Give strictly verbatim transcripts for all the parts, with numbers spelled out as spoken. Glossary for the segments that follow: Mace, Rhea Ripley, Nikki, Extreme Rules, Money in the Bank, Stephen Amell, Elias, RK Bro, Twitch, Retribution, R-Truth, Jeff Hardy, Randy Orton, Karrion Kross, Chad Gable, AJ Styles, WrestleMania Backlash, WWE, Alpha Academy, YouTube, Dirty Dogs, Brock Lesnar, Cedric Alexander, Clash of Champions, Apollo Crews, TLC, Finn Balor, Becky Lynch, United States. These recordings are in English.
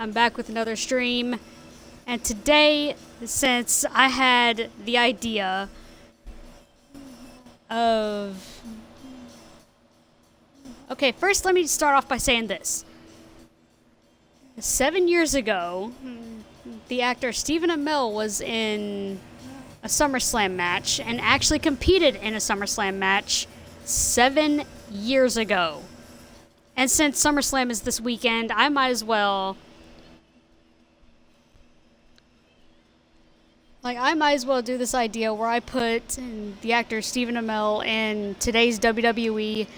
I'm back with another stream, and today, since I had the idea of... Okay, first let me start off by saying this. Seven years ago, the actor Stephen Amell was in a SummerSlam match, and actually competed in a SummerSlam match seven years ago. And since SummerSlam is this weekend, I might as well... Like, I might as well do this idea where I put the actor Stephen Amell in today's W W E,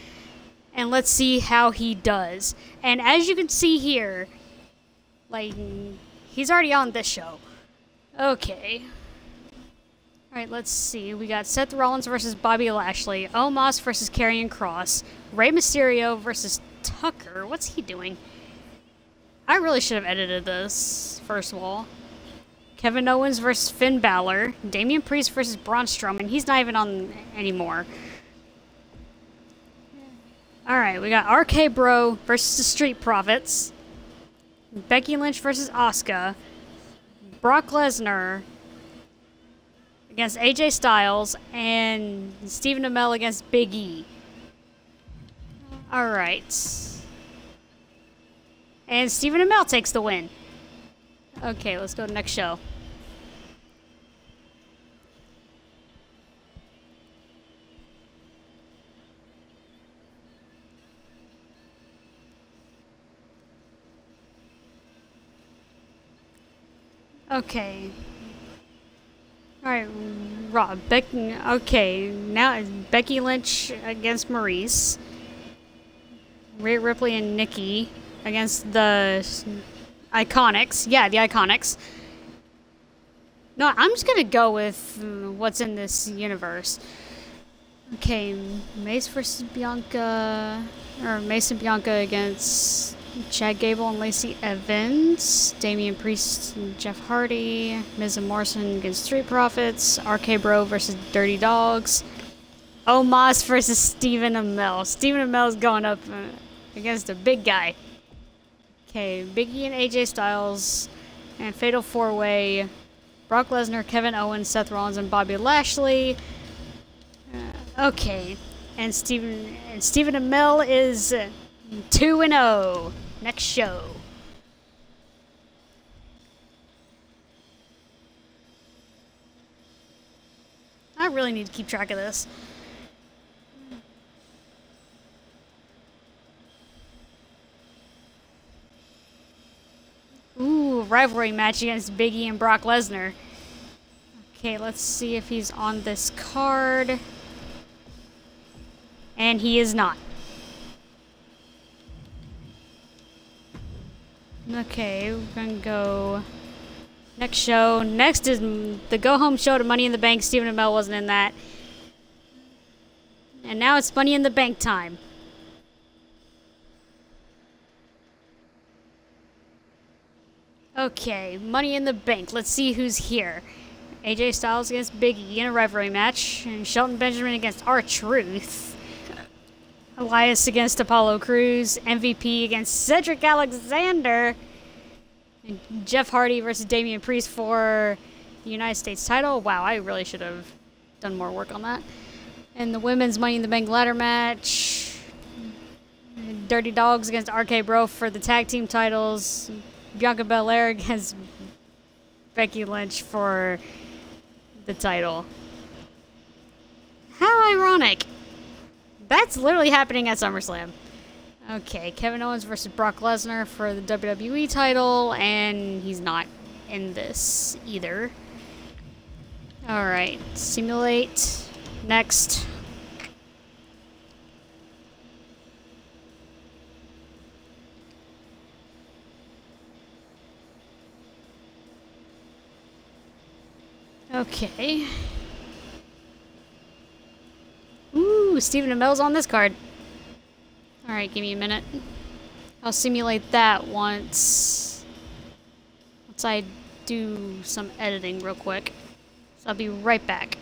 and let's see how he does. And as you can see here, like, he's already on this show. Okay. Alright, let's see. We got Seth Rollins versus Bobby Lashley. Omos versus Karrion Kross. Rey Mysterio versus Tucker. What's he doing? I really should have edited this, first of all. Kevin Owens versus Finn Balor. Damian Priest versus Braun Strowman. He's not even on anymore. Alright, we got R K Bro versus the Street Profits. Becky Lynch versus Asuka. Brock Lesnar against A J Styles, and Stephen Amell against Big E. Alright. And Stephen Amell takes the win. Okay, let's go to the next show. Okay. Alright, Rob, Becky, okay, now it's Becky Lynch against Maurice. Rhea Ripley and Nikki against the Iconics. Yeah, the Iconics. No, I'm just gonna go with what's in this universe. Okay, Mace versus Bianca, or Mace and Bianca against Chad Gable and Lacey Evans, Damian Priest and Jeff Hardy, Miz and Morrison against Street Profits, R K Bro versus Dirty Dogs, Omos versus Stephen Amell. Stephen Amell's going up uh, against a big guy. Okay, Big E and A J Styles, and Fatal four way, Brock Lesnar, Kevin Owens, Seth Rollins, and Bobby Lashley. Uh, okay, and Stephen, and Stephen Amell is... Uh, two and oh. Next show. I really need to keep track of this. Ooh, rivalry match against Big E and Brock Lesnar. Okay, let's see if he's on this card. And he is not. Okay, we're gonna go next show. Next is the go-home show to Money in the Bank. Stephen Amell wasn't in that. And now it's Money in the Bank time. Okay, Money in the Bank. Let's see who's here. A J Styles against Big E in a rivalry match. And Shelton Benjamin against R-Truth. Elias against Apollo Crews, M V P against Cedric Alexander, and Jeff Hardy versus Damian Priest for the United States title. Wow, I really should have done more work on that. And the women's Money in the Bank ladder match. Dirty Dogs against R K Bro for the tag team titles. Bianca Belair against Becky Lynch for the title. How ironic. That's literally happening at SummerSlam. Okay, Kevin Owens versus Brock Lesnar for the W W E title, and he's not in this either. Alright, simulate. Next. Okay. Ooh, Stephen Amell's on this card. Alright, give me a minute. I'll simulate that once... Once I do some editing real quick. So I'll be right back.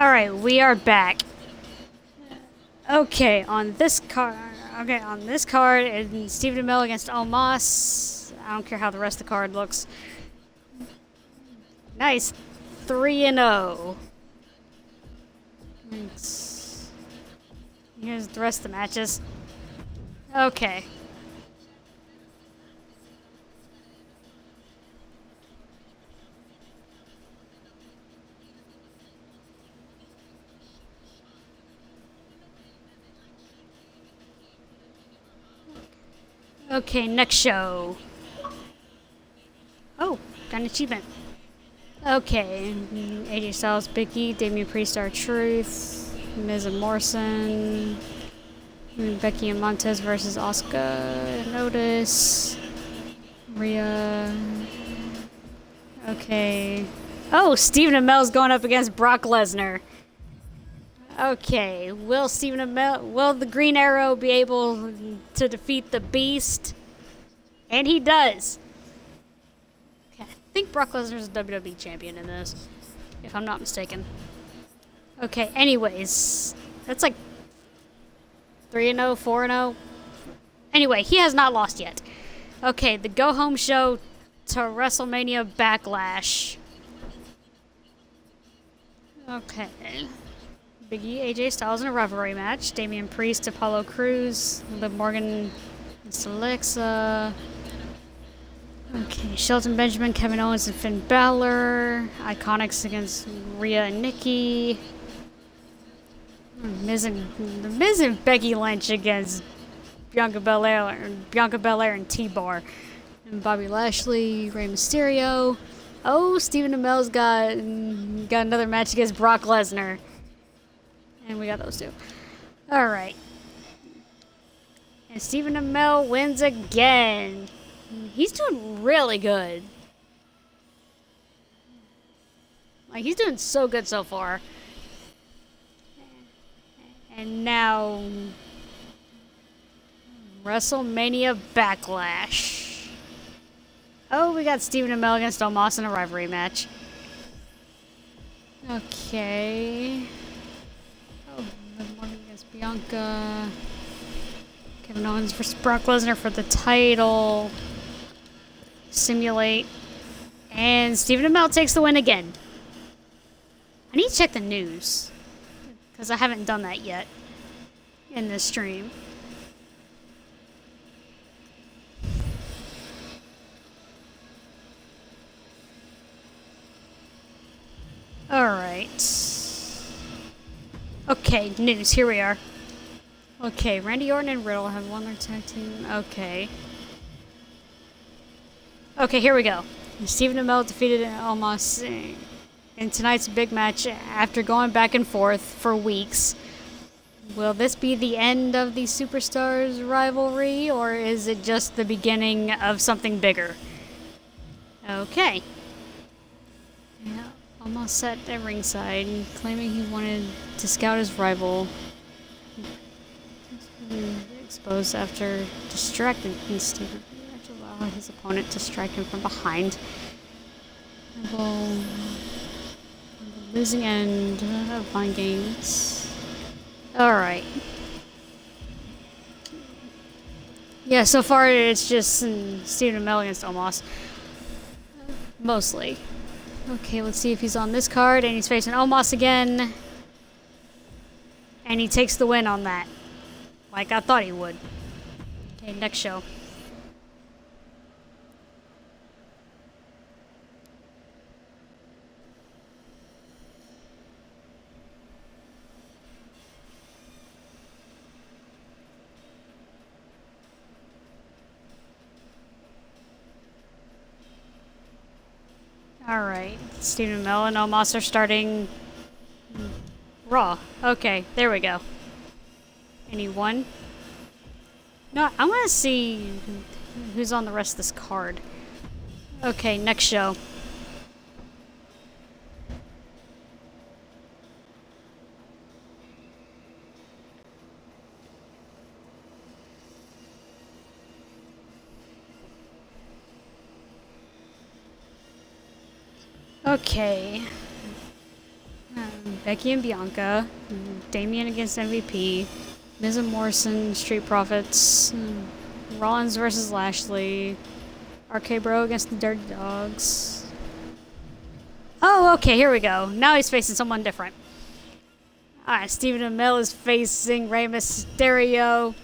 Alright, we are back. Okay, on this card, okay, on this card, it's Stephen Amell against Omos. I don't care how the rest of the card looks. Nice, three and oh. Here's the rest of the matches. Okay. Okay, next show. Oh, got an achievement. Okay, A J Styles, Big E, Damian Priest, R-Truth, Miz and Morrison, Becky and Montez versus Asuka, Notice, Rhea. Okay. Oh, Stephen Amell's going up against Brock Lesnar. Okay, will Stephen Amell, will the Green Arrow be able to defeat the Beast? And he does. Okay, I think Brock Lesnar's a W W E champion in this, if I'm not mistaken. Okay, anyways, that's like three and oh, four and oh. Anyway, he has not lost yet. Okay, the go-home show to WrestleMania Backlash. Okay. Big E, A J Styles in a rivalry match. Damian Priest, Apollo Crews, Liv Morgan, and Alexa. Okay, Shelton Benjamin, Kevin Owens, and Finn Balor. Iconics against Rhea and Nikki. Miz and, Miz and Becky Lynch against Bianca Belair, Bianca Belair and T-Bar. And Bobby Lashley, Rey Mysterio. Oh, Stephen Amell's got, got another match against Brock Lesnar. And we got those two. Alright. And Stephen Amell wins again. He's doing really good. Like, he's doing so good so far. And now, WrestleMania Backlash. Oh, we got Stephen Amell against Omos in a rivalry match. Okay. Bianca, Kevin Owens versus Brock Lesnar for the title, simulate, and Stephen Amell takes the win again. I need to check the news, because I haven't done that yet in this stream. Alright. Okay, news, here we are. Okay, Randy Orton and Riddle have won their tag team. Okay. Okay, here we go. Stephen Amell defeated Omos in tonight's big match after going back and forth for weeks. Will this be the end of the Superstars rivalry, or is it just the beginning of something bigger? Okay. Yeah. Omos sat at ringside, claiming he wanted to scout his rival. Exposed after distracting Stephen to allow his opponent to strike him from behind. Well, the losing end of Vine Games. Alright. Yeah, so far it's just Stephen Amell against Omos. Mostly. Okay, let's see if he's on this card, and he's facing Omos again. And he takes the win on that. Like I thought he would. Okay, next show. Alright, Stephen Amell and Omos are starting Raw. Okay, there we go. Anyone? No, I want to see who's on the rest of this card. Okay, next show. Okay. Um, Becky and Bianca, Damian against M V P, Miz and Morrison, Street Profits, Rollins versus Lashley, R K Bro against the Dirty Dogs. Oh, okay, here we go. Now he's facing someone different. Alright, Stephen Amell is facing Rey Mysterio.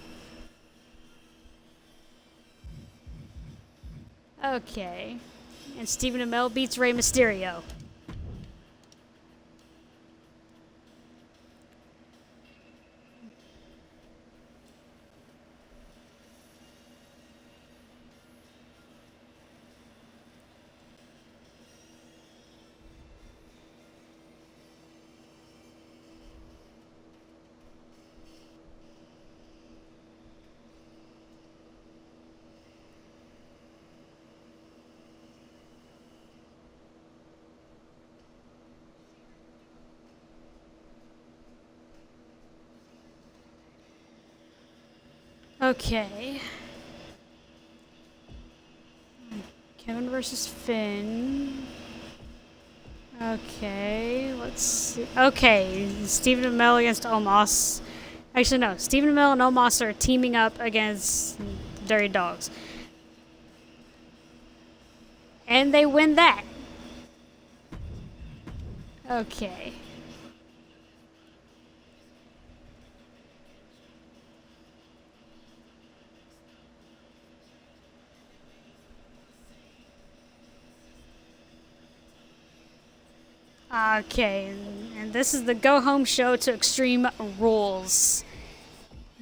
Okay. And Stephen Amell beats Rey Mysterio. Okay. Kevin versus Finn. Okay, let's see. Okay, Stephen Amell against Omos. Actually, no, Stephen Amell and Omos are teaming up against Dirty Dogs. And they win that. Okay. Okay, and this is the go-home show to Extreme Rules.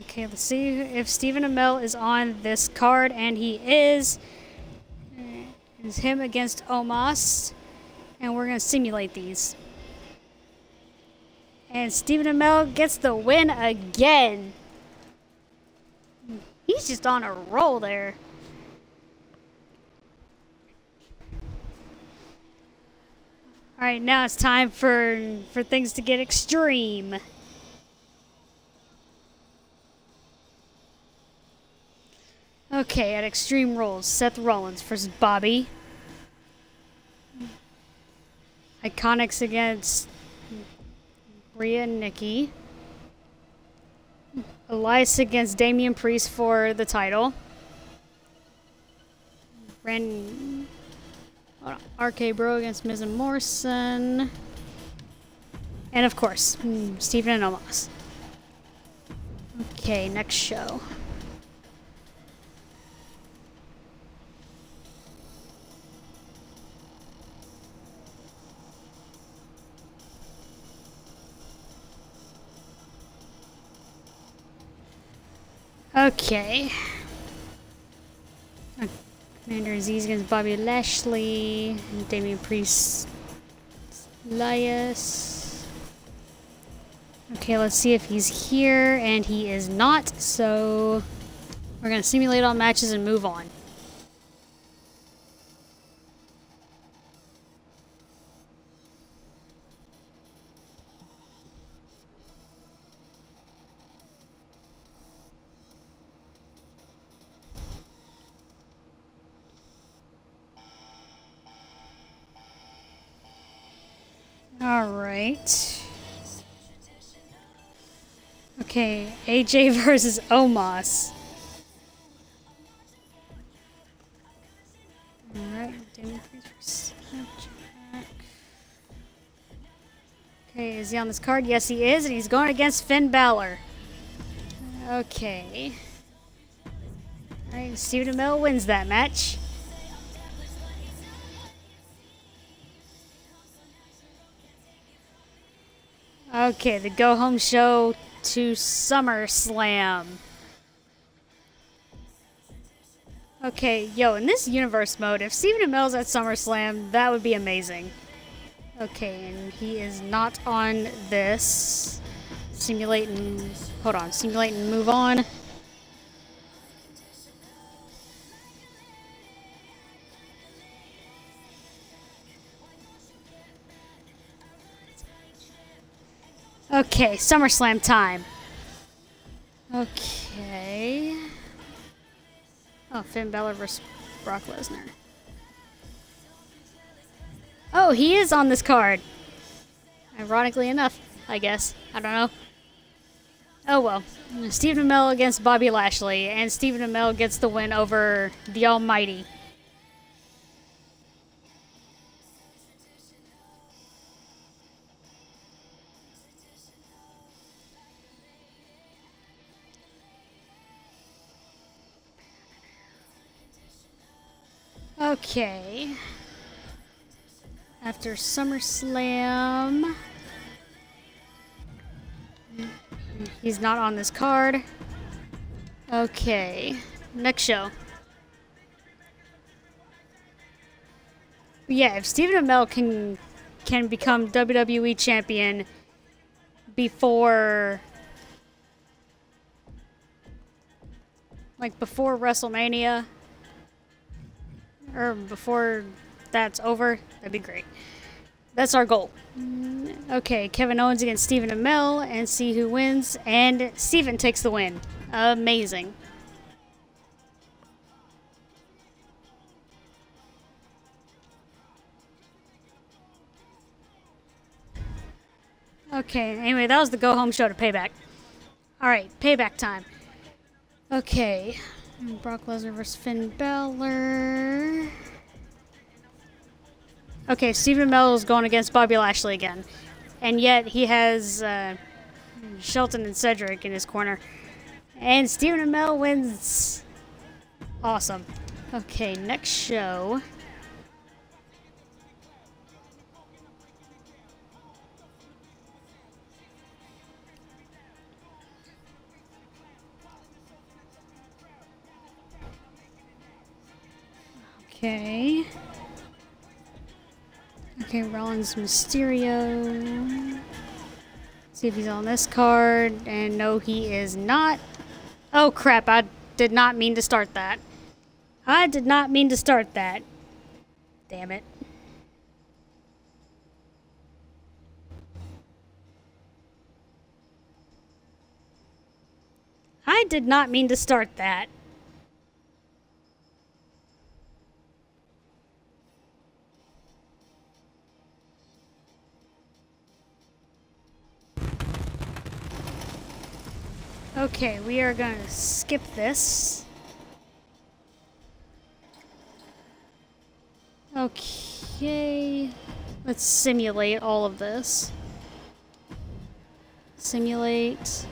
Okay, let's see if Stephen Amell is on this card, and he is. It's him against Omos, and we're going to simulate these. And Stephen Amell gets the win again. He's just on a roll there. All right, now it's time for for things to get extreme. Okay, at Extreme Rules, Seth Rollins versus Bobby. Iconics against Rhea and Nikki. Elias against Damian Priest for the title. Rand. R K Bro against Miz and Morrison. And of course, Stephen and Omos. Okay, next show. Okay. Commander Aziz against Bobby Lashley, Damian Priest, Elias. Okay, let's see if he's here, and he is not, so we're going to simulate all matches and move on. Alright. Okay, A J versus Omos. Alright, okay, is he on this card? Yes, he is, and he's going against Finn Balor. Okay. Alright, Stephen Amell wins that match. Okay, the go-home show to SummerSlam. Okay, yo, in this universe mode, if Stephen Amell's at SummerSlam, that would be amazing. Okay, and he is not on this. Simulate and... hold on, simulate and move on. Okay, SummerSlam time. Okay. Oh, Finn Balor versus Brock Lesnar. Oh, he is on this card. Ironically enough. I guess. I don't know. Oh well. Stephen Amell against Bobby Lashley, and Stephen Amell gets the win over the Almighty. Okay. After SummerSlam. He's not on this card. Okay. Next show. Yeah, if Stephen Amell can can become W W E champion before like before WrestleMania or before that's over, that'd be great. That's our goal. Okay, Kevin Owens against Stephen Amell, and see who wins. And Stephen takes the win. Amazing. Okay, anyway, that was the go-home show to Payback. All right, Payback time. Okay, Brock Lesnar versus Finn Balor. Okay, Stephen Amell is going against Bobby Lashley again. And yet he has uh, Shelton and Cedric in his corner. And Stephen Amell wins. Awesome. Okay, next show. Okay. Okay, Rollins Mysterio. Let's see if he's on this card. And no, he is not. Oh crap, I did not mean to start that. I did not mean to start that. Damn it. I did not mean to start that. Okay, we are going to skip this. Okay, let's simulate all of this. Simulate,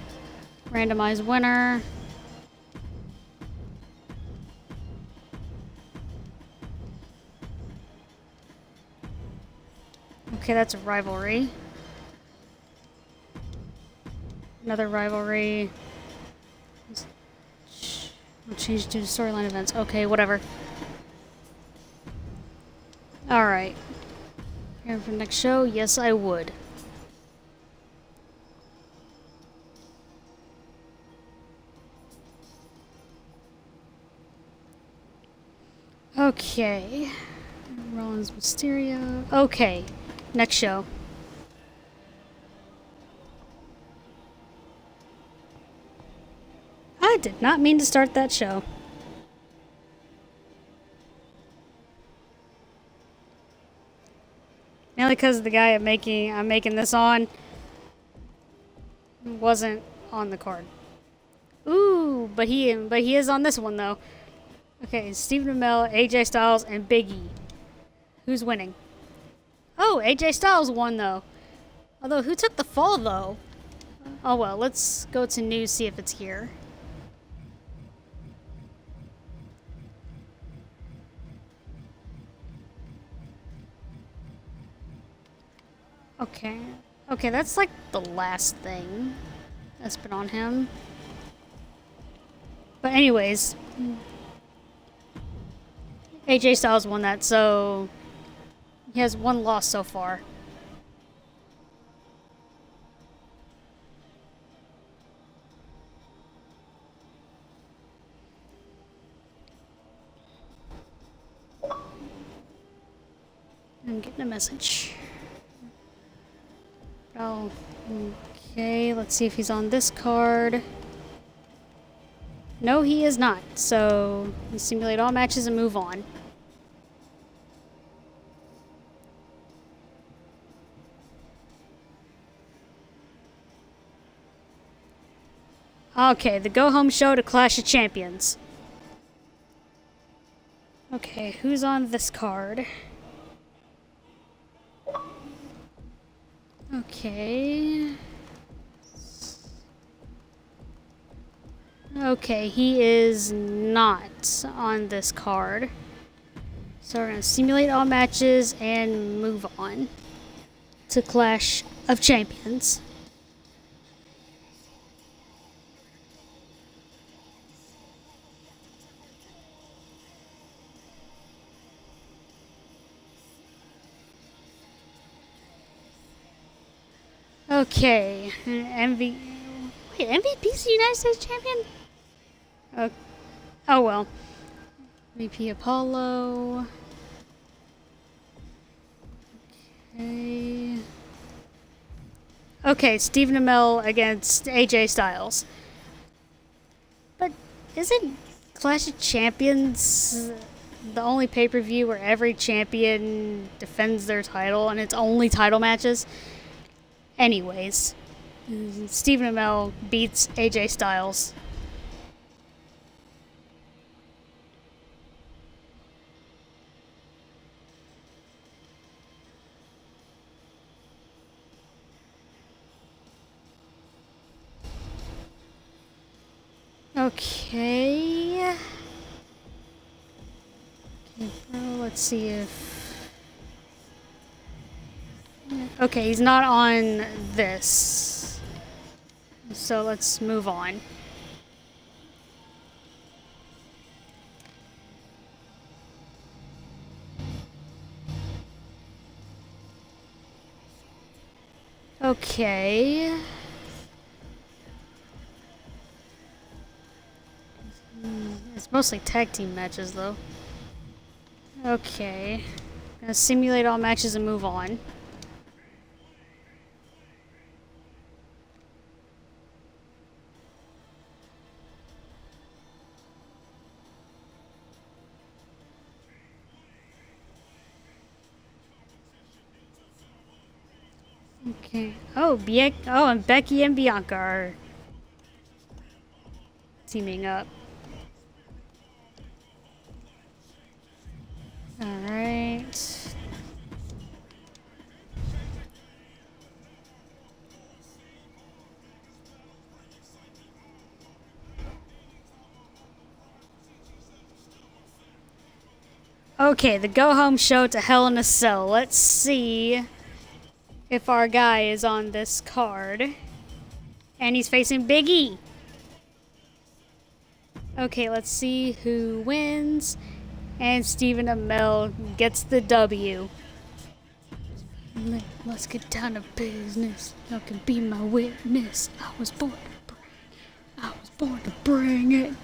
randomize winner. Okay, that's a rivalry. Another rivalry. We'll change to storyline events. Okay, whatever. Alright. Here for the next show? Yes, I would. Okay. Rollins Mysterio. Okay. Next show. I did not mean to start that show. Mainly because of the guy I'm making, I'm making this on wasn't on the card. Ooh, but he but he is on this one though. Okay, Stephen Amell, A J Styles, and Big E. Who's winning? Oh, A J Styles won though. Although who took the fall though? Oh well, let's go to news, see if it's here. Okay. Okay, that's like the last thing that's been on him. But anyways, A J Styles won that, so he has one loss so far. I'm getting a message. Oh, okay, let's see if he's on this card. No, he is not, so we simulate all matches and move on. Okay, the go-home show to Clash of Champions. Okay, who's on this card? Okay. Okay, he is not on this card. So we're going to simulate all matches and move on to Clash of Champions. Okay, M V P. Wait, M V P's the United States champion? Uh, oh well. M V P Apollo. Okay. Okay, Stephen Amell against A J Styles. But isn't Clash of Champions the only pay-per-view where every champion defends their title and it's only title matches? Anyways, Stephen Amell beats A J Styles. Okay. Okay, well, let's see if... Okay, he's not on this, so let's move on. Okay. It's mostly tag team matches, though. Okay. I'm gonna simulate all matches and move on. Okay. Oh, Be oh, and Becky and Bianca are teaming up. All right. Okay, the go-home show to Hell in a Cell. Let's see if our guy is on this card. And he's facing Big E. Okay, let's see who wins. And Stephen Amell gets the W. Let's get down to business. Y'all can be my witness. I was born to bring it. I was born to bring it.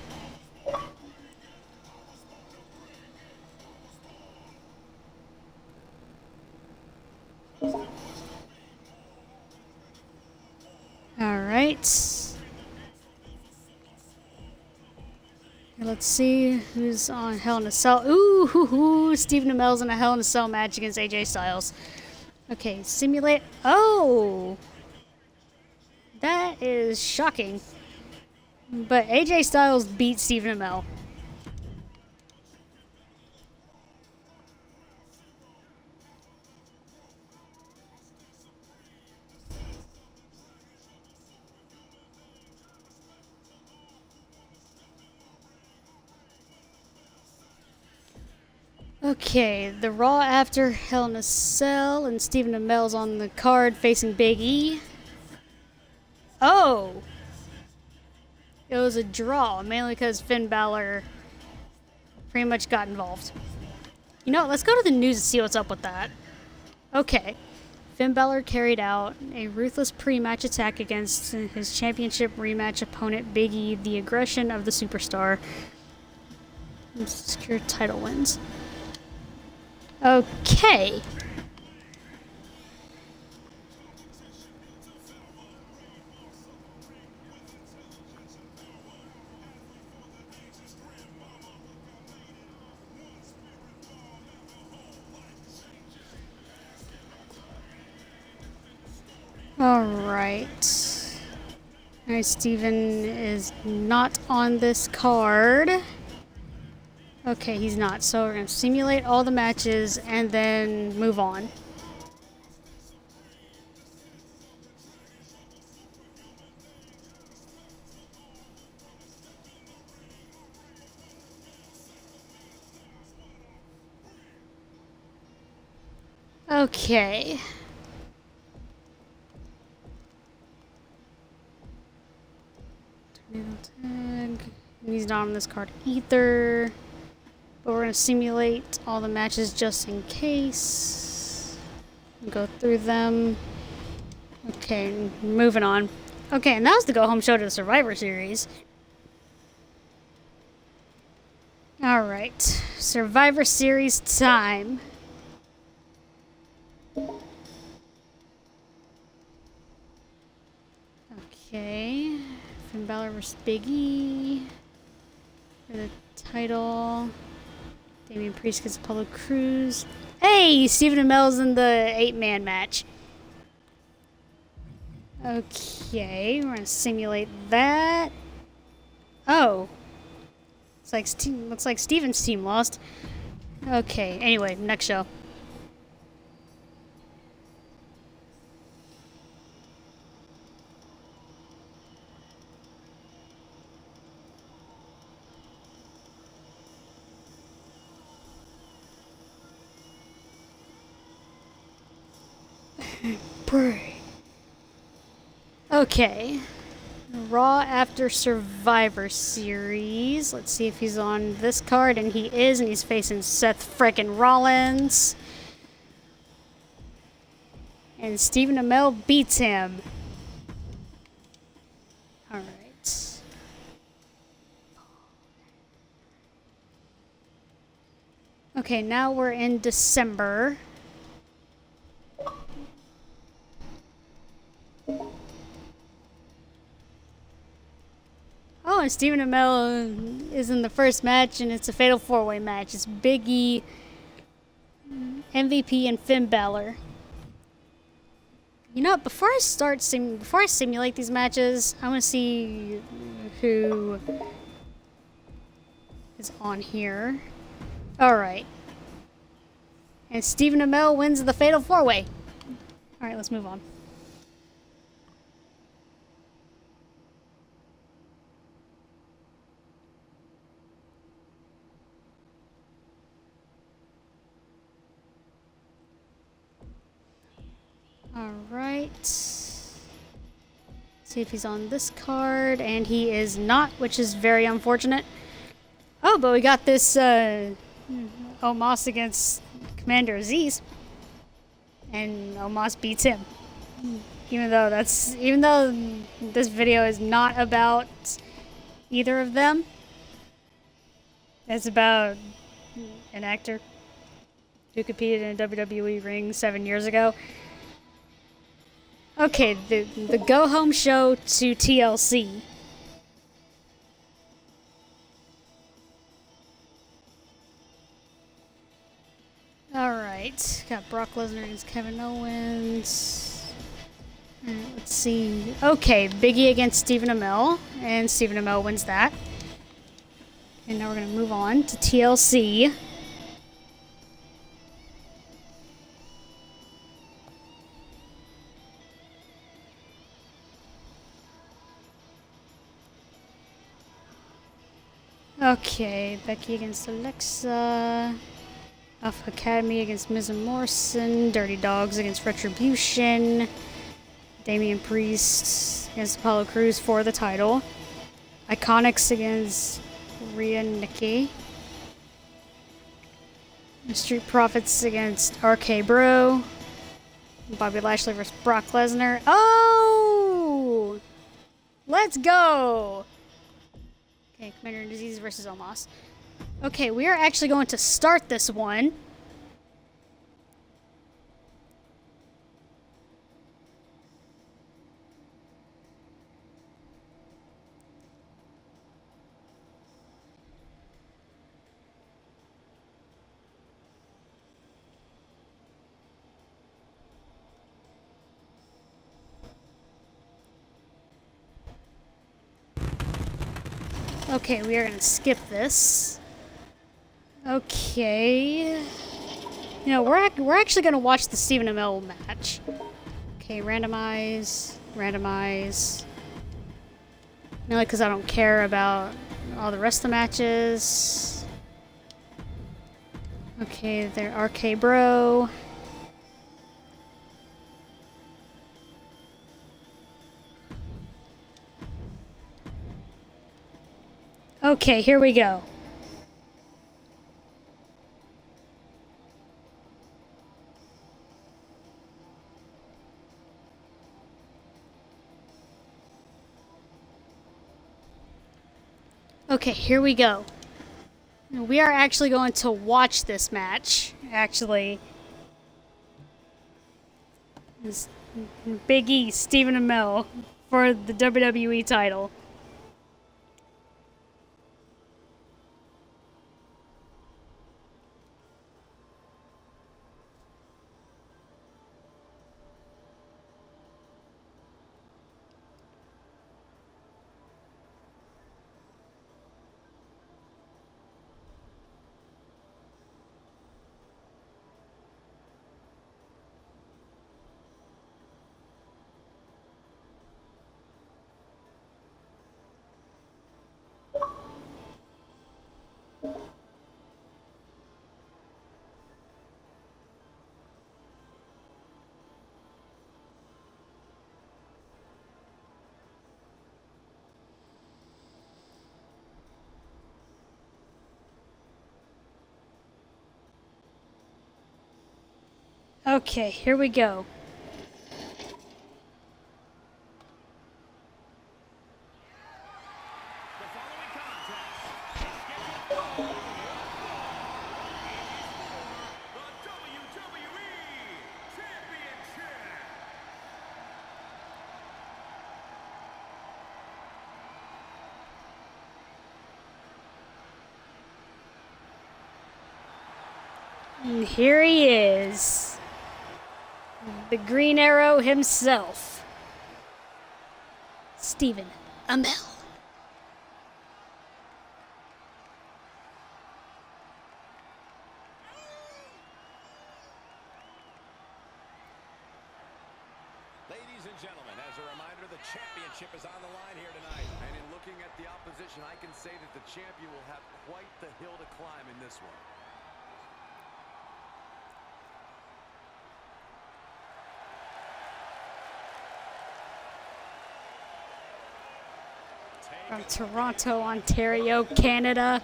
Let's see who's on Hell in a Cell. Ooh, hoo, hoo. Stephen Amell's in a Hell in a Cell match against A J Styles. Okay, simulate. Oh! That is shocking. But A J Styles beat Stephen Amell. Okay, the Raw after Hell in a Cell, and Stephen Amell's on the card facing Big E. Oh! It was a draw, mainly because Finn Balor pretty much got involved. You know, let's go to the news and see what's up with that. Okay, Finn Balor carried out a ruthless pre-match attack against his championship rematch opponent Big E, the aggression of the superstar. Secure title wins. Okay. All right. All right, Stephen is not on this card. Okay, he's not. So we're going to simulate all the matches and then move on. Okay. Tag. He's not on this card either. But we're going to simulate all the matches just in case. Go through them. Okay, moving on. Okay, and that was the go-home show to the Survivor Series. Alright, Survivor Series time. Okay, Finn Balor versus Big E for the title. Damian Priest gets Apollo Crews. Hey, Stephen Amell's in the eight-man match. Okay, we're gonna simulate that. Oh, it's like Steve, looks like Stephen's team lost. Okay, anyway, next show. Okay, Raw after Survivor Series. Let's see if he's on this card, and he is, and he's facing Seth frickin' Rollins. And Stephen Amell beats him. All right. Okay, now we're in December. Oh, and Stephen Amell is in the first match, and it's a fatal four-way match. It's Big E, M V P, and Finn Balor. You know, before I start sim before I simulate these matches, I want to see who is on here. All right, and Stephen Amell wins the fatal four-way. All right, let's move on. Alright, see if he's on this card, and he is not, which is very unfortunate. Oh, but we got this uh, Omos against Commander Aziz, and Omos beats him. Even though that's, even though this video is not about either of them, it's about an actor who competed in a W W E ring seven years ago. Okay, the, the go-home show to T L C. Alright, got Brock Lesnar against Kevin Owens. Alright, let's see. Okay, Big E against Stephen Amell, and Stephen Amell wins that. And now we're going to move on to T L C. Okay, Becky against Alexa, Alpha Academy against Miz and Morrison, Dirty Dogs against Retribution, Damian Priest against Apollo Crews for the title, Iconics against Rhea and Nikki, Street Profits against R K Bro, Bobby Lashley versus Brock Lesnar. Oh! Let's go! Okay, Commander Disease versus Omos. Okay, we are actually going to start this one. Okay, we are going to skip this. Okay. You know, we're, ac we're actually going to watch the Stephen Amell match. Okay, randomize, randomize. Mainly because I don't care about all the rest of the matches. Okay, they're R K Bro. Okay, here we go. Okay, here we go. We are actually going to watch this match, actually. It's Big E, Stephen Amell, for the W W E title. Okay, here we go. And here he is. The Green Arrow himself, Stephen Amell. Ladies and gentlemen, as a reminder, the championship is on the line here tonight. And in looking at the opposition, I can say that the champion will have quite the hill to climb in this one. From Toronto, Ontario, Canada.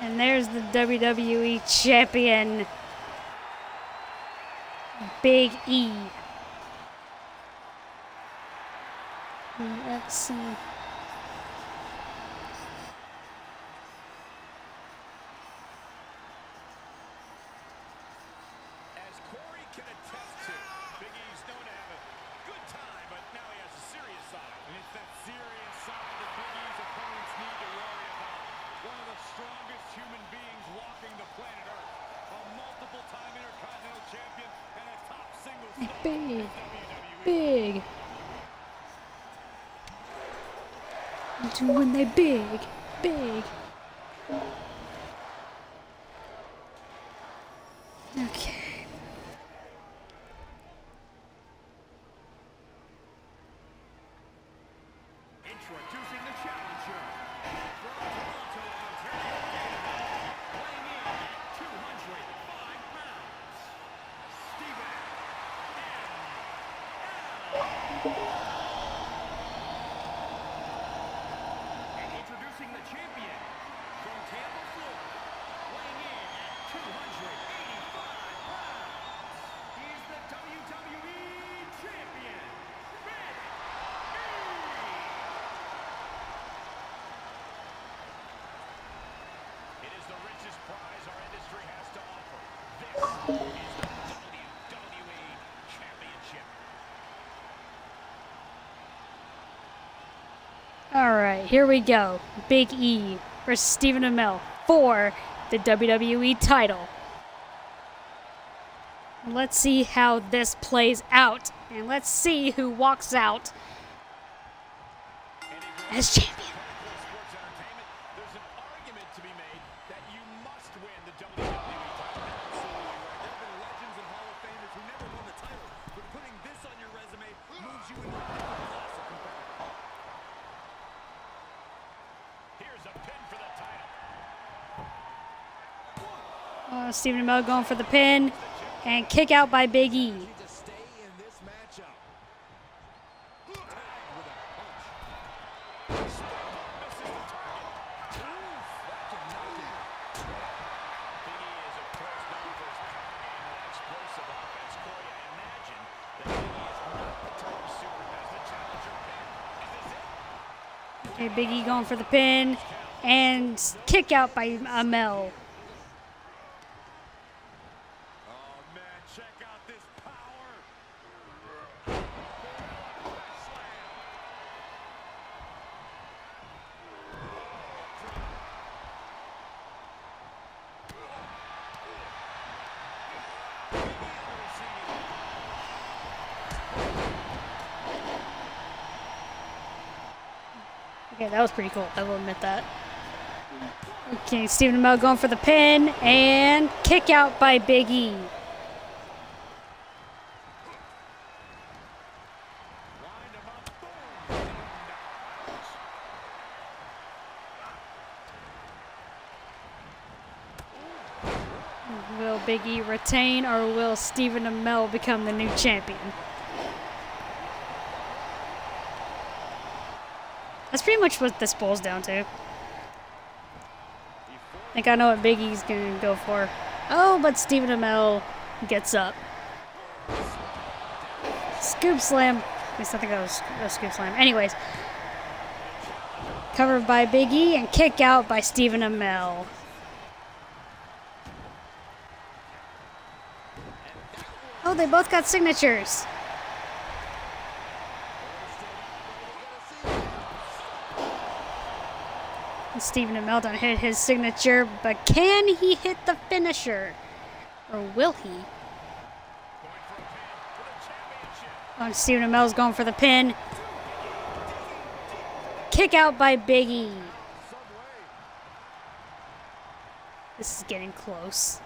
And there's the W W E champion, Big E. Let's see. Big, big. Doing they big, big. Okay. Introducing the challenger. And introducing the champion from Tampa, Florida, weighing in at two hundred eighty-five pounds. Alright, here we go. Big E versus Stephen Amell for the W W E title. Let's see how this plays out. And let's see who walks out as champion. There's an argument to be made that you must win the W W E title. There have been legends and Hall of Famers who never won the title, but putting this on your resume moves you into the class of competitor. Here's a pin for the title. Uh, Stephen Amell going for the pin. And kick out by Big E. Okay, Big E going for the pin. And kick out by Amell. Okay, that was pretty cool. I will admit that. Okay, Stephen Amell going for the pin and kick out by Big E. Will Big E retain or will Stephen Amell become the new champion? That's pretty much what this boils down to. I think I know what Big E's going to go for. Oh, but Stephen Amell gets up. Scoop slam. At least I think that was a scoop slam. Anyways. Covered by Big E and kick out by Stephen Amell. Oh, they both got signatures. Stephen Amell don't hit his signature, but can he hit the finisher? Or will he? Oh, Stephen Amell's going for the pin. Kick out by Big E. This is getting close.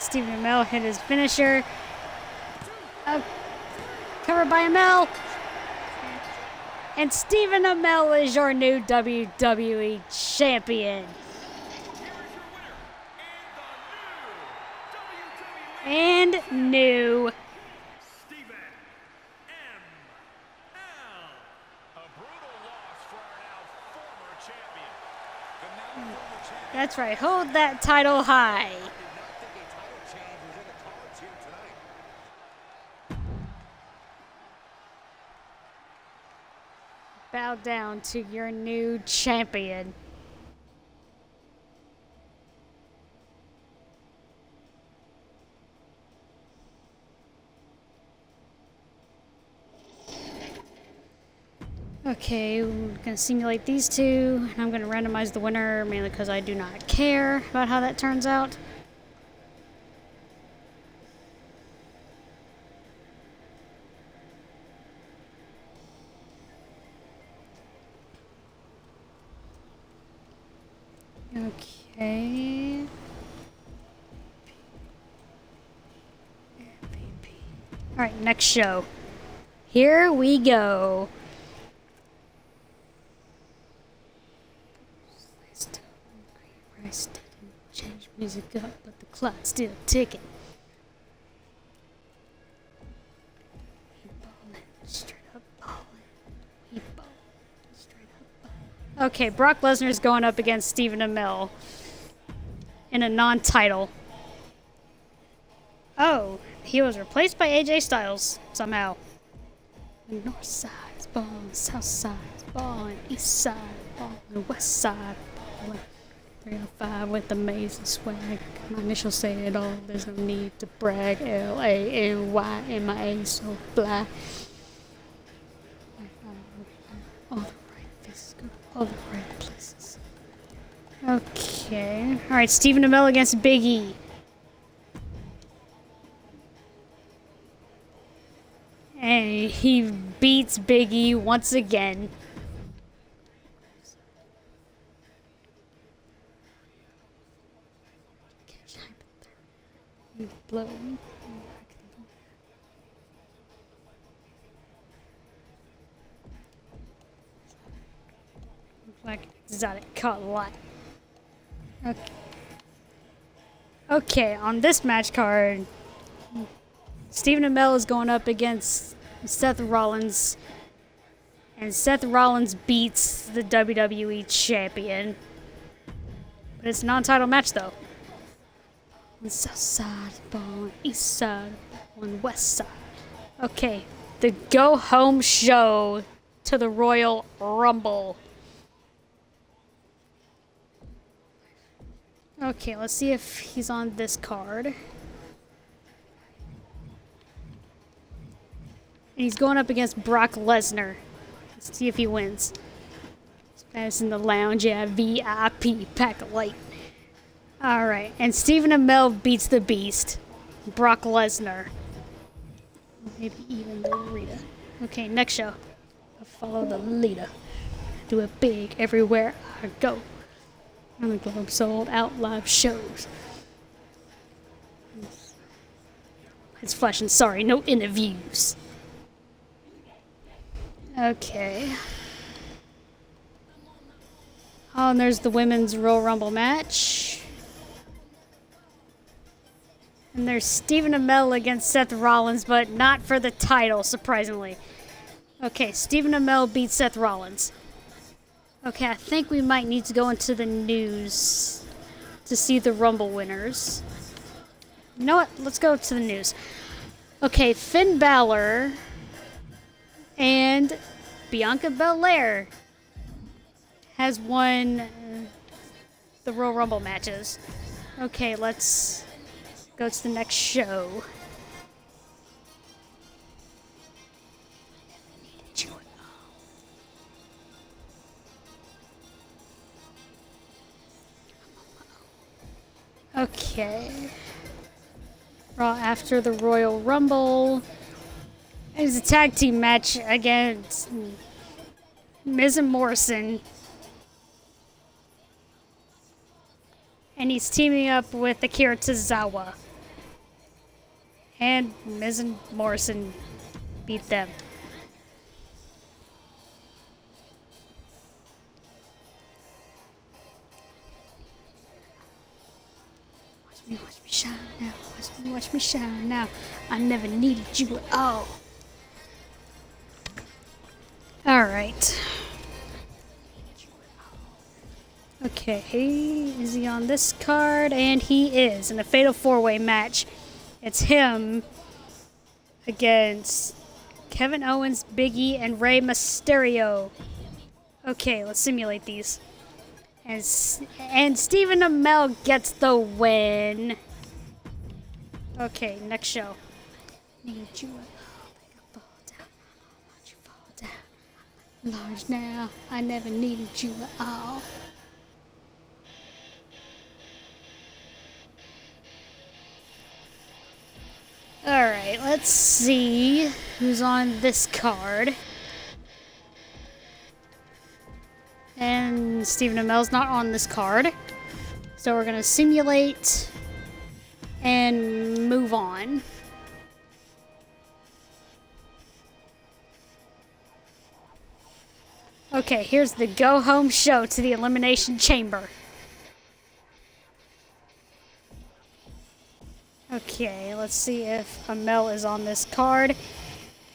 Stephen Amell hit his finisher. Uh, covered by Amell. And Stephen Amell is your new W W E champion. And new Stephen Amell. A brutal loss for our now former champion. That's right. Hold that title high. Bow down to your new champion. Okay, we're gonna simulate these two. I'm gonna randomize the winner mainly because I do not care about how that turns out. Okay. All right, next show. Here we go. Price didn't change music up, but the clock's still ticking. Okay, Brock Lesnar's going up against Stephen Amell in a non-title. Oh, he was replaced by A J Styles somehow. North side's ball on the south side, ball on the east side, ball on the west side, ball on three oh five with amazing swag. My initials say it all, there's no need to brag. L A N Y and my A so fly. All the right faces, all the right places. Okay. Alright, Stephen Amell against Big E. And he beats Big E once again. Blow. Like exotic caught a lot. Okay. Okay, on this match card, Stephen Amell is going up against Seth Rollins, and Seth Rollins beats the W W E champion. But it's a non-title match though. On the south side, ball on the east side, ball on the west side. Okay, the go home show to the Royal Rumble. Okay, let's see if he's on this card. And he's going up against Brock Lesnar. Let's see if he wins. This guy's in the lounge, yeah, V I P, pack a light. Alright, and Stephen Amell beats the Beast, Brock Lesnar. Maybe even the Rita. Okay, next show. I follow the leader. Do it big everywhere I go. I'm a globe sold out live shows. It's flashing, sorry, no interviews. Okay. Oh, and there's the women's Royal Rumble match. And there's Stephen Amell against Seth Rollins, but not for the title, surprisingly. Okay, Stephen Amell beats Seth Rollins. Okay, I think we might need to go into the news to see the Rumble winners. You know what? Let's go to the news. Okay, Finn Balor and Bianca Belair has won uh, the Royal Rumble matches. Okay, let's go to the next show. Okay. Raw after the Royal Rumble. It was a tag team match against Miz and Morrison. And he's teaming up with Akira Tozawa. And Miz and Morrison beat them. Watch me, watch me shine now. Watch me, watch me shine now. I never needed you at all. Alright. Okay, is he on this card? And he is, in a fatal four-way match. It's him against Kevin Owens, Big E, and Rey Mysterio. Okay, let's simulate these. And, and Stephen Amell gets the win. Okay, next show. Need you up, you fall down. Large now, I never needed you at all. Alright, let's see who's on this card. And Stephen Amell's not on this card. So we're gonna simulate and move on. Okay, here's the go home show to the Elimination Chamber. Okay, let's see if Amell is on this card.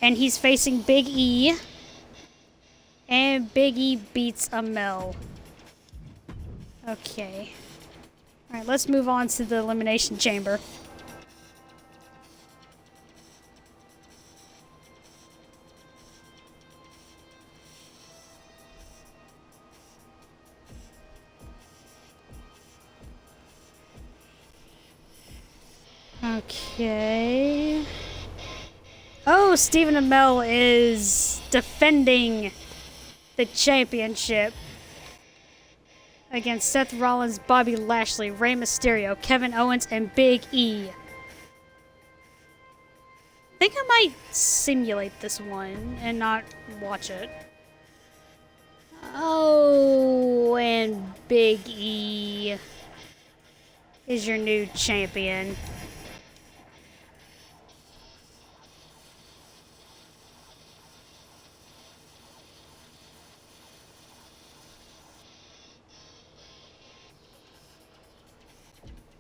And he's facing Big E. And Big E beats Amell. Okay. Alright, let's move on to the Elimination Chamber. Okay. Oh, Stephen Amell is defending the championship against Seth Rollins, Bobby Lashley, Rey Mysterio, Kevin Owens, and Big E. I think I might simulate this one and not watch it. Oh, and Big E is your new champion.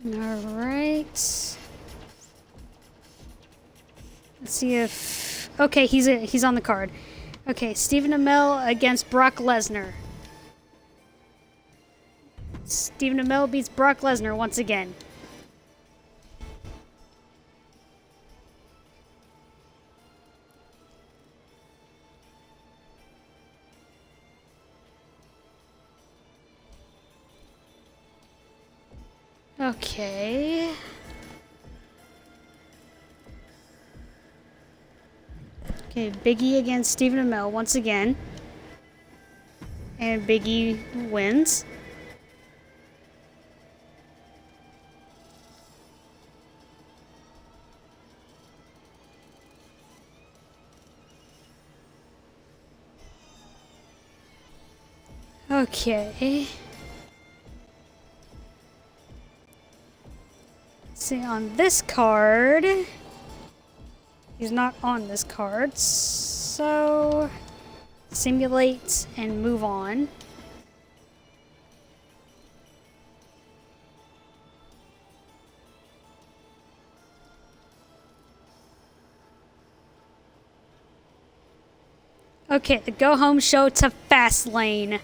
Alright. Let's see if... Okay, he's a, he's on the card. Okay, Stephen Amell against Brock Lesnar. Stephen Amell beats Brock Lesnar once again. Okay. Okay, Big E against Stephen Amell once again. And Big E wins. Okay. See, on this card, he's not on this card, so simulate and move on. Okay, the go home show to Fastlane,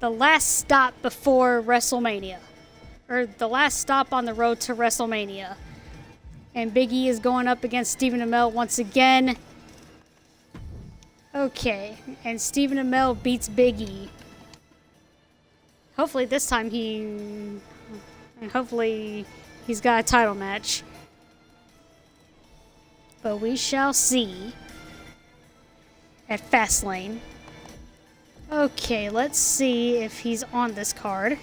the last stop before WrestleMania. Or the last stop on the road to WrestleMania. And Big E is going up against Stephen Amell once again. Okay, and Stephen Amell beats Big E. Hopefully this time he... Hopefully he's got a title match. But we shall see at Fastlane. Okay, let's see if he's on this card.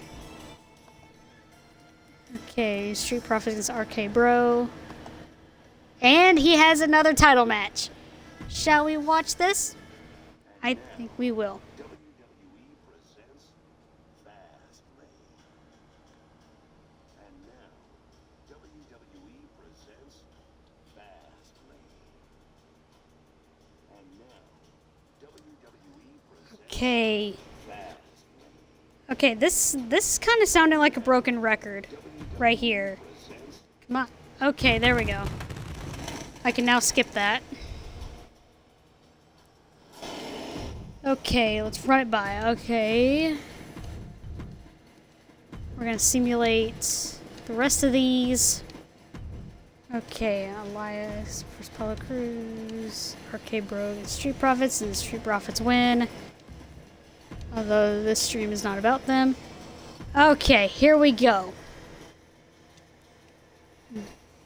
Okay, Street Profits against R K Bro. And he has another title match. Shall we watch this? I think we will. Okay. Okay, this this is kind of sounding like a broken record. Right here. Come on. Okay, there we go. I can now skip that. Okay, let's run it by. Okay. We're gonna simulate the rest of these. Okay, Elias versus Apollo Crews, R K Bro against Street Profits, and the Street Profits win. Although this stream is not about them. Okay, here we go.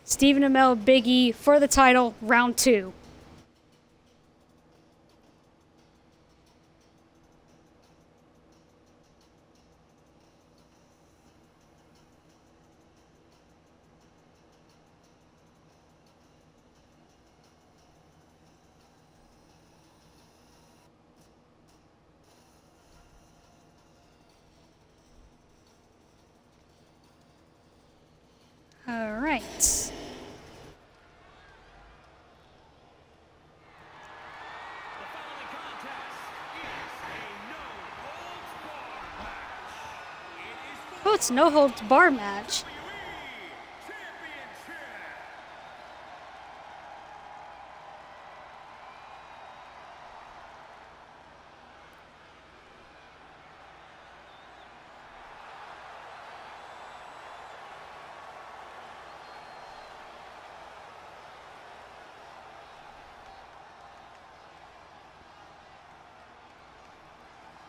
Stephen Amell, Big E for the title, round two. All right. Oh, it's no holds bar match.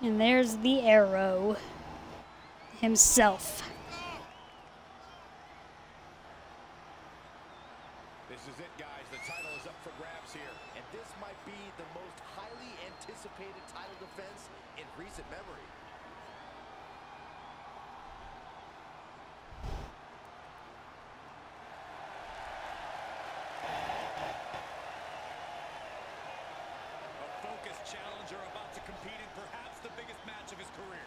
And there's the arrow himself. this might be the most highly anticipated title defense in recent memory. A focused challenger about to compete in perhaps the biggest match of his career.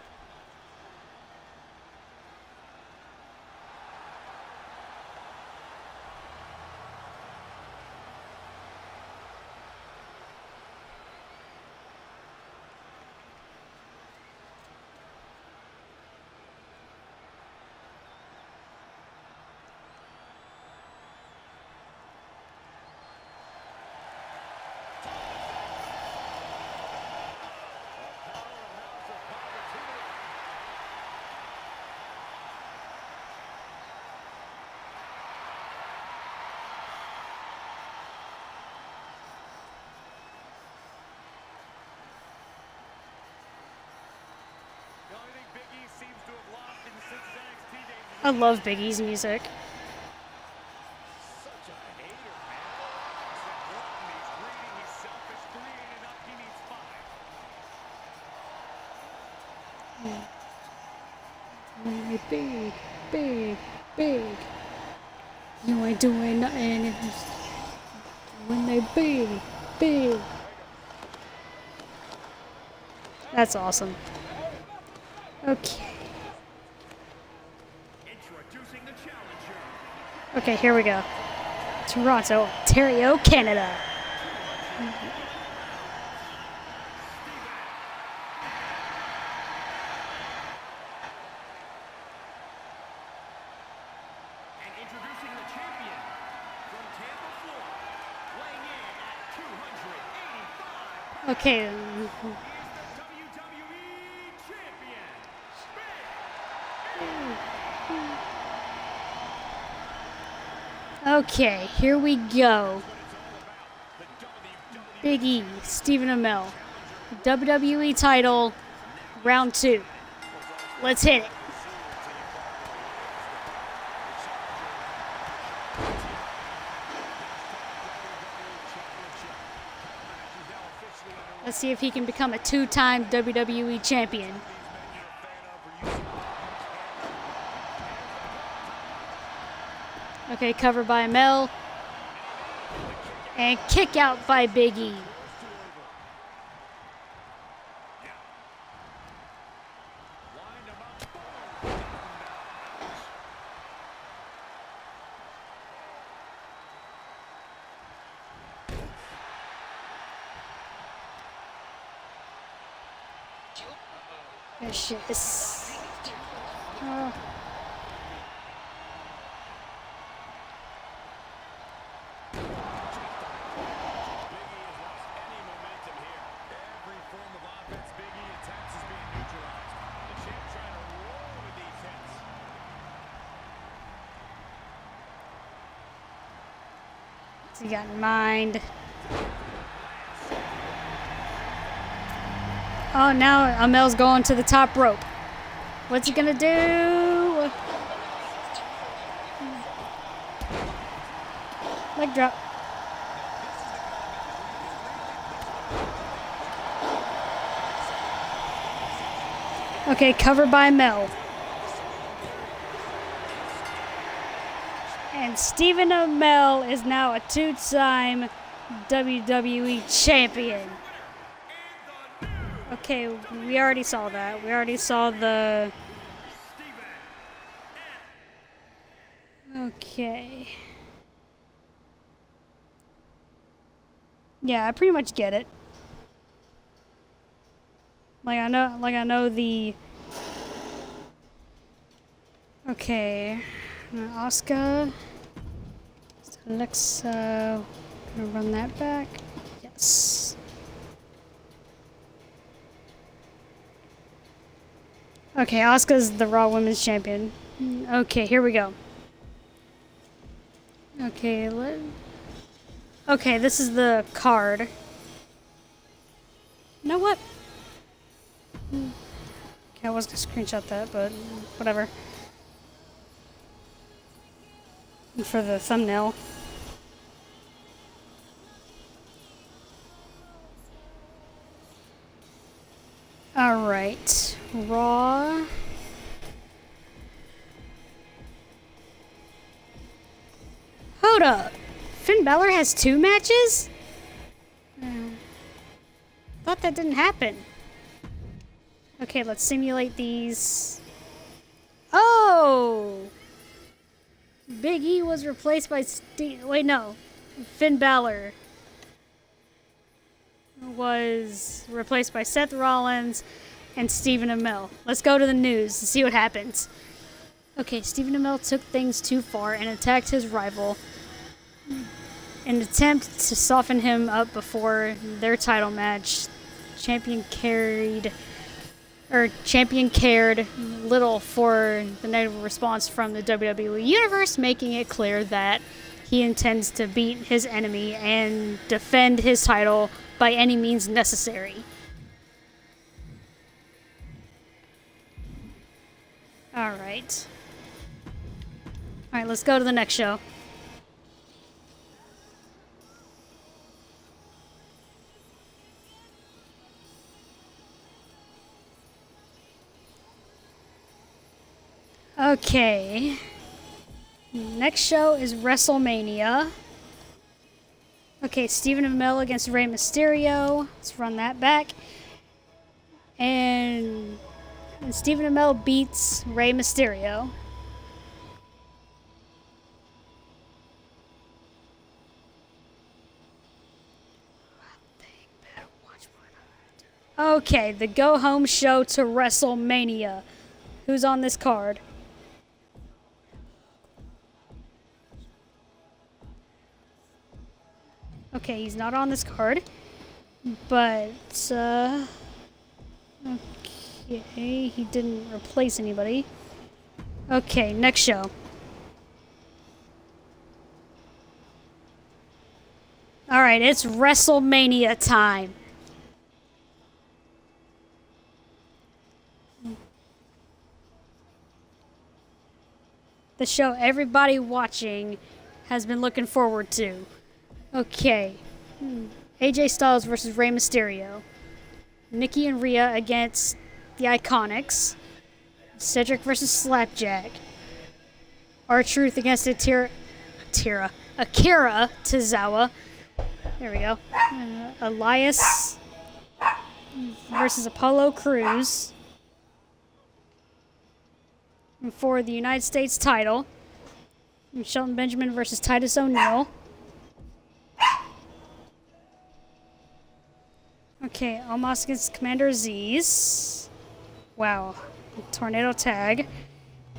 I love Big E's music. Big, big, big. You ain't doing nothing when they big, big. That's awesome. Okay. Okay, here we go. Toronto, Ontario, Canada. And introducing the champion from Tampa, Florida, weighing in at two eighty-five. Okay. He's the W W E champion. Spin. Okay, here we go. Big E, Stephen Amell. W W E title, round two. Let's hit it. Let's see if he can become a two-time W W E champion. Okay, cover by Amell. And kick out by Big E. Vicious. Oh. You got in mind. Oh, now Amell's going to the top rope. What's he gonna do? Leg drop. Okay, cover by Amell. And Stephen Amell is now a two-time W W E champion. Okay, we already saw that. We already saw the... Okay. Yeah, I pretty much get it. Like I know, like I know the... Okay. Asuka. Let's uh, run that back. Yes. Okay, Asuka's the Raw Women's Champion. Okay, here we go. Okay, let. Okay, this is the card. You know what? Okay, I was gonna screenshot that, but whatever. For the thumbnail. All right, Raw. Hold up. Finn Balor has two matches? Uh, thought that didn't happen. Okay, let's simulate these. Oh! Big E was replaced by Steve. Wait, no. Finn Balor was replaced by Seth Rollins and Stephen Amell. Let's go to the news and see what happens. Okay, Stephen Amell took things too far and attacked his rival in an attempt to soften him up before their title match. Champion carried or champion cared little for the negative response from the W W E Universe, making it clear that he intends to beat his enemy and defend his title by any means necessary. All right. All right, let's go to the next show. Okay. Next show is WrestleMania. Okay, Stephen Amell against Rey Mysterio. Let's run that back. And, and Stephen Amell beats Rey Mysterio. Okay, the go-home show to WrestleMania. Who's on this card? Okay, he's not on this card, but, uh, okay, he didn't replace anybody. Okay, next show. All right, it's WrestleMania time. The show everybody watching has been looking forward to. Okay, A J Styles versus Rey Mysterio. Nikki and Rhea against the Iconics. Cedric versus Slapjack. R-Truth against Atira, Atira, Akira Tozawa. There we go. Uh, Elias versus Apollo Crews. And for the United States title, Shelton Benjamin versus Titus O'Neil. Okay, Omos against Commander Aziz. Wow. Tornado tag.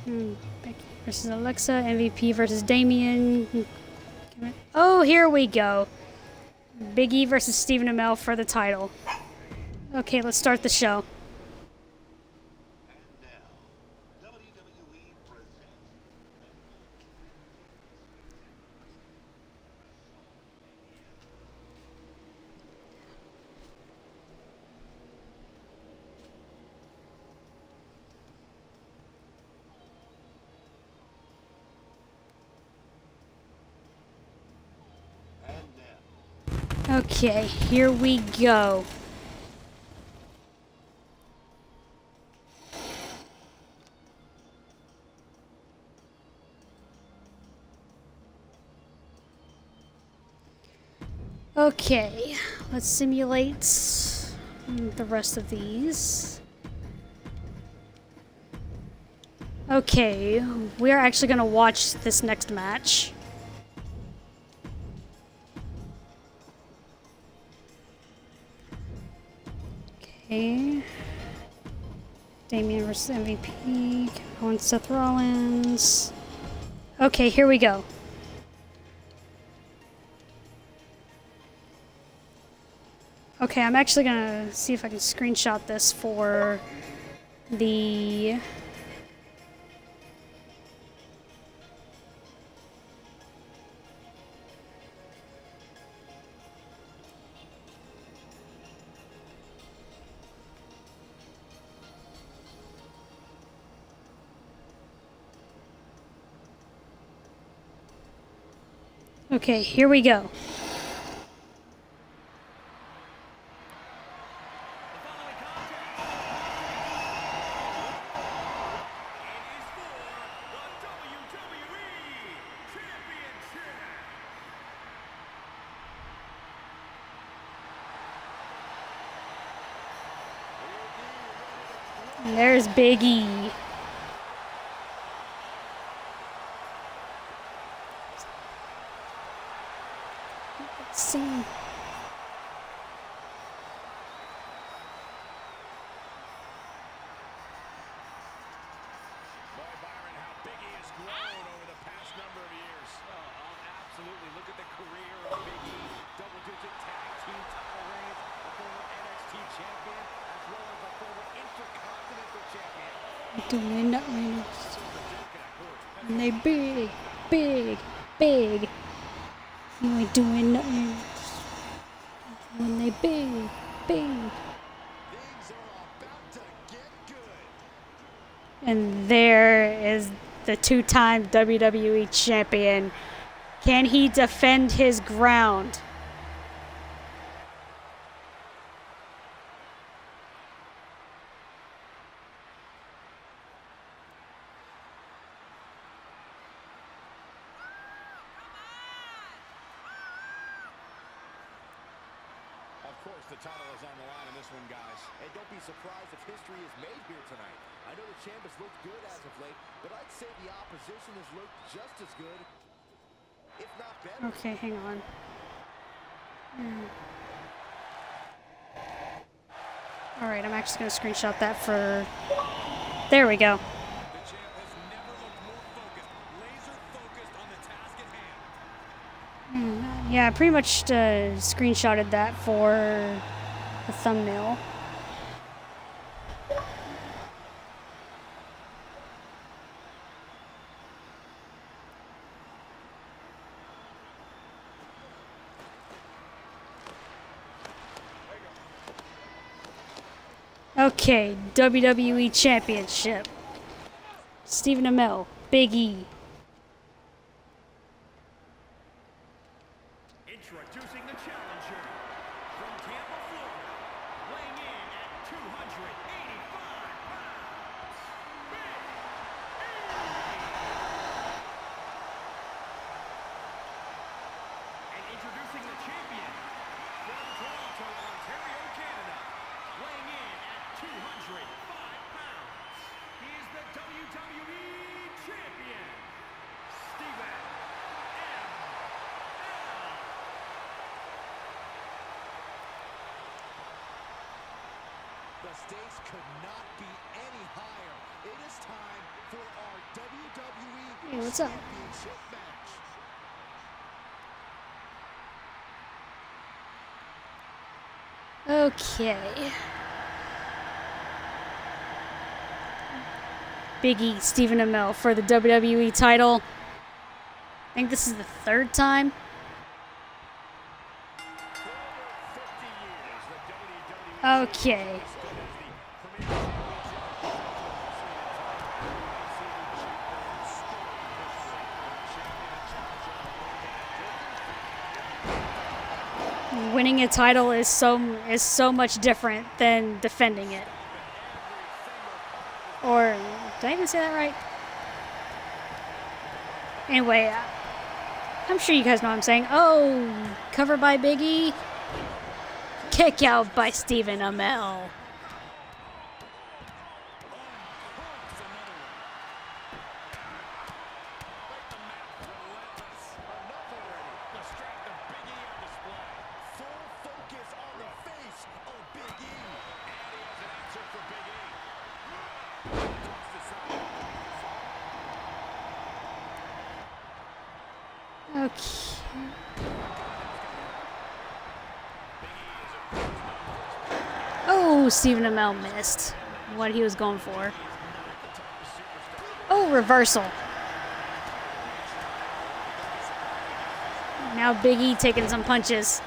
Mm, Becky versus Alexa. M V P versus Damian. Oh, here we go. Big E versus Stephen Amell for the title. Okay, let's start the show. Okay, here we go. Okay, let's simulate the rest of these. Okay, we are actually going to watch this next match. Okay, Damian versus M V P, Kevin Owens, Seth Rollins. Okay, here we go. Okay, I'm actually gonna see if I can screenshot this for the Okay, here we go. And there's Big E. Let's see. Doing that minutes. And they big, big, big. And we doing that minutes. When they big, big. And there is the two-time W W E champion. Can he defend his ground? Okay, hang on. Mm. All right, I'm actually going to screenshot that for... There we go. Mm, yeah, I pretty much uh, screenshotted that for the thumbnail. Okay, W W E Championship. Stephen Amell, Big E. Introducing the challenger from Tampa, Florida, weighing in at two eighty-five pounds. And introducing the champion from Toronto, Ontario, Canada, weighing in at two hundred five pounds. He is the W W E champion, Stephen Amell. The stakes could not be any higher. It is time for our W W E hey, what's up? Championship match. Okay. Big E, Stephen Amell for the W W E title. I think this is the third time. Okay. Winning a title is so is so much different than defending it. Or did I even say that right? Anyway, I'm sure you guys know what I'm saying. Oh, cover by Big E. Kick out by Stephen Amell. Stephen Amell missed what he was going for. Oh, reversal. Now Big E taking some punches.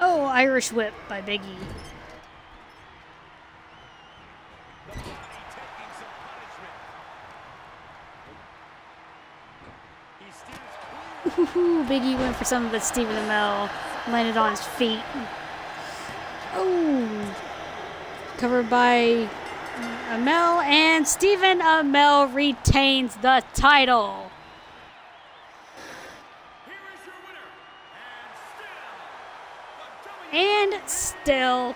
Oh, Irish whip by Big E. Big E went for something, but Stephen Amell landed on his feet. Oh, covered by Amell, and Stephen Amell retains the title. And still,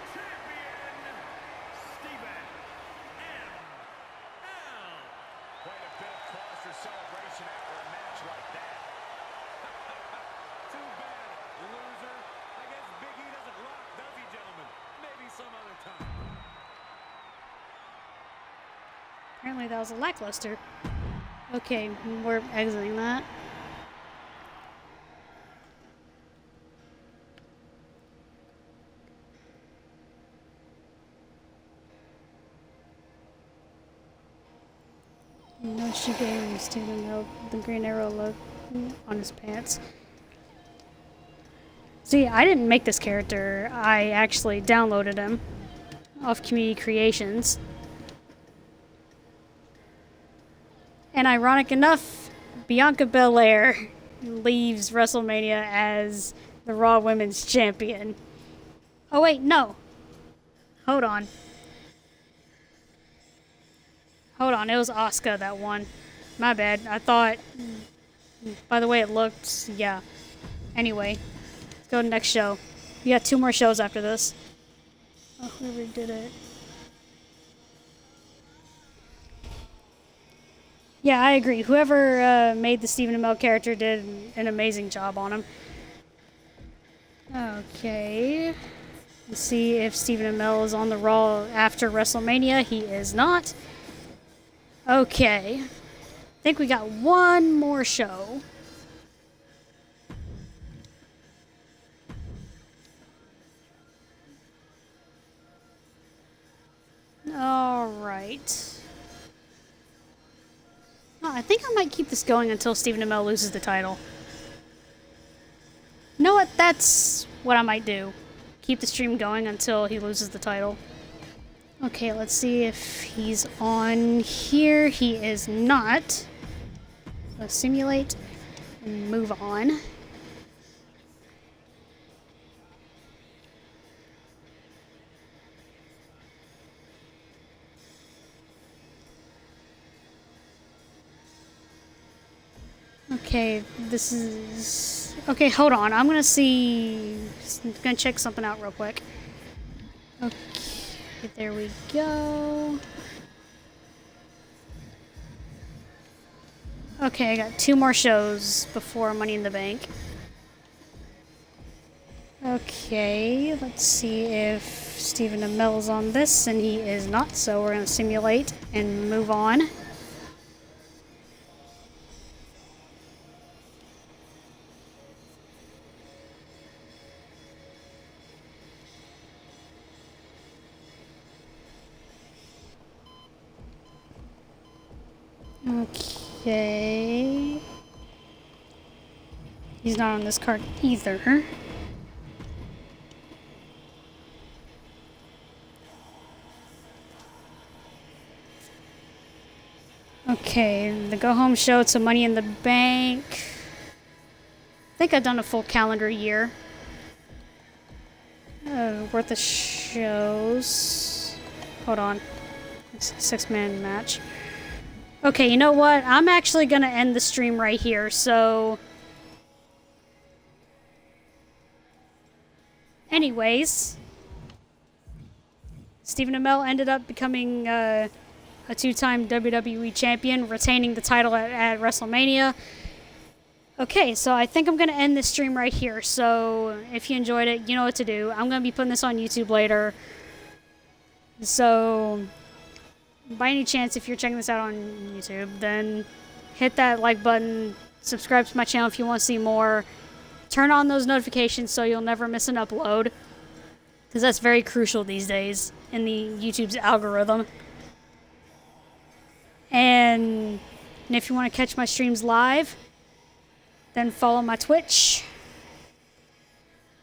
apparently that was a lackluster. Okay, we're exiting that. No, she gave Stephen Amell the green arrow look on his pants. See, I didn't make this character. I actually downloaded him off Community Creations. And ironic enough, Bianca Belair leaves WrestleMania as the Raw Women's Champion. Oh wait, no. Hold on. Hold on, it was Asuka that won. My bad, I thought, by the way it looked, yeah. Anyway, let's go to the next show. We got two more shows after this. Oh, whoever did it. Yeah, I agree. Whoever uh, made the Stephen Amell character did an amazing job on him. Okay. Let's see if Stephen Amell is on the Raw after WrestleMania. He is not. Okay. I think we got one more show. All right. I think I might keep this going until Stephen Amell loses the title. You know what? That's what I might do. Keep the stream going until he loses the title. Okay, let's see if he's on here. He is not. Let's simulate and move on. Okay, this is... Okay, hold on. I'm gonna see... I'm gonna check something out real quick. Okay, there we go. Okay, I got two more shows before Money in the Bank. Okay, let's see if Stephen Amell's on this, and he is not, so we're gonna simulate and move on. Okay. He's not on this card either. Okay, the go home show, it's a Money in the Bank. I think I've done a full calendar year uh, worth of shows. Hold on. It's a six man match. Okay, you know what? I'm actually gonna end the stream right here, so... Anyways... Stephen Amell ended up becoming uh, a two-time W W E champion, retaining the title at, at WrestleMania. Okay, so I think I'm gonna end this stream right here, so if you enjoyed it, you know what to do. I'm gonna be putting this on YouTube later, so... By any chance, if you're checking this out on YouTube, then hit that like button, subscribe to my channel if you want to see more, turn on those notifications so you'll never miss an upload, because that's very crucial these days in the YouTube's algorithm. And, and if you want to catch my streams live, then follow my Twitch,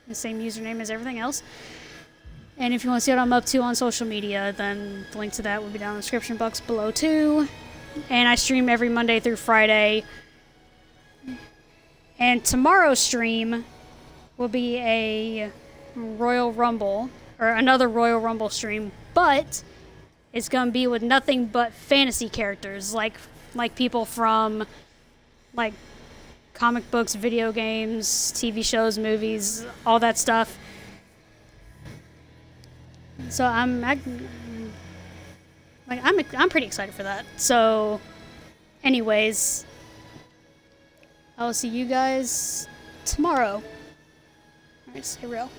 the same username as everything else. And if you want to see what I'm up to on social media, then the link to that will be down in the description box below too. And I stream every Monday through Friday. And tomorrow's stream will be a Royal Rumble, or another Royal Rumble stream, but is going to be with nothing but fantasy characters, like like people from like comic books, video games, T V shows, movies, all that stuff. So I'm I, like I'm I'm pretty excited for that. So anyways, I'll see you guys tomorrow. All right, stay real.